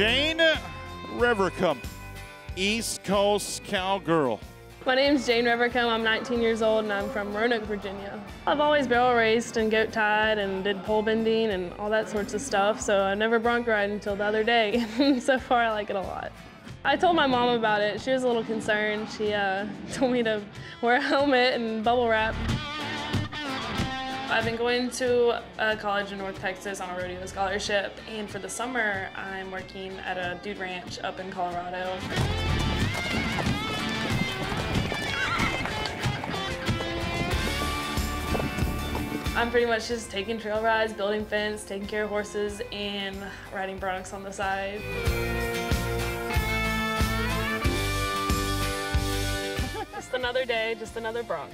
Jane Revercomb, East Coast cowgirl. My name's Jane Revercomb. I'm 19 years old and I'm from Roanoke, Virginia. I've always barrel raced and goat tied and did pole bending and all that sorts of stuff, so I never bronc rided until the other day. So far, I like it a lot. I told my mom about it. She was a little concerned. She told me to wear a helmet and bubble wrap. I've been going to a college in North Texas on a rodeo scholarship, and for the summer I'm working at a dude ranch up in Colorado. I'm pretty much just taking trail rides, building fence, taking care of horses, and riding broncs on the side. Just another day, just another bronc.